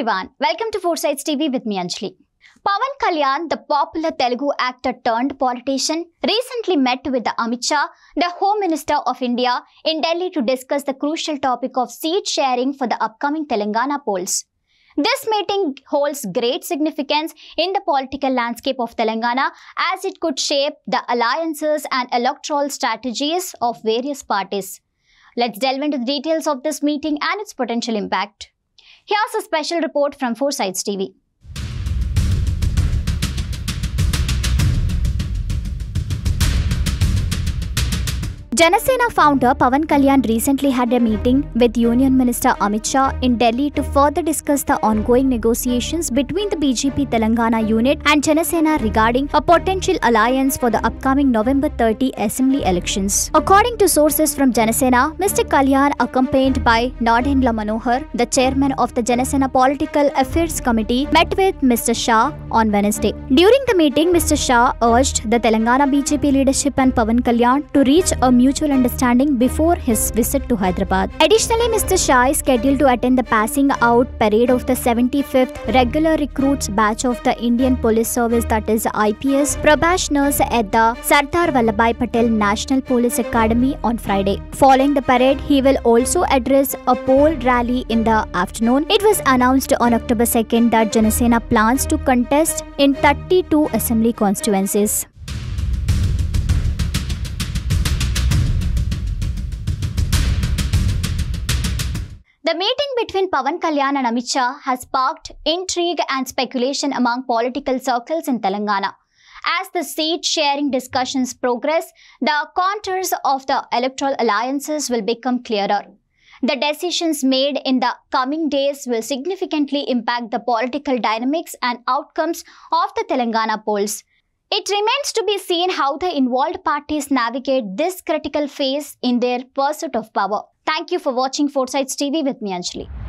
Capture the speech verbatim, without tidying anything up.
everyone, welcome to four sides T V with me Anjali. Pawan Kalyan, the popular Telugu actor turned politician, recently met with the Amit Shah, the Home Minister of India, in Delhi to discuss the crucial topic of seat sharing for the upcoming Telangana polls. This meeting holds great significance in the political landscape of Telangana as it could shape the alliances and electoral strategies of various parties. Let's delve into the details of this meeting and its potential impact. Here's a special report from four sides T V. Janasena founder Pawan Kalyan recently had a meeting with Union Minister Amit Shah in Delhi to further discuss the ongoing negotiations between the B J P Telangana unit and Janasena regarding a potential alliance for the upcoming November thirtieth assembly elections. According to sources from Janasena, Mister Kalyan, accompanied by Nadendla Manohar, the chairman of the Janasena Political Affairs Committee, met with Mister Shah on Wednesday. During the meeting, Mister Shah urged the Telangana B J P leadership and Pawan Kalyan to reach a mutual mutual understanding before his visit to Hyderabad. Additionally, Mister Shah is scheduled to attend the passing out parade of the seventy-fifth regular recruits batch of the Indian Police Service, that is I P S, probationers at the Sardar Vallabhbhai Patel National Police Academy on Friday. Following the parade, he will also address a poll rally in the afternoon. It was announced on October second that Janasena plans to contest in thirty-two assembly constituencies. The meeting between Pawan Kalyan and Amit Shah has sparked intrigue and speculation among political circles in Telangana. As the seat-sharing discussions progress, the contours of the electoral alliances will become clearer. The decisions made in the coming days will significantly impact the political dynamics and outcomes of the Telangana polls. It remains to be seen how the involved parties navigate this critical phase in their pursuit of power. Thank you for watching four sides T V with me, Anjali.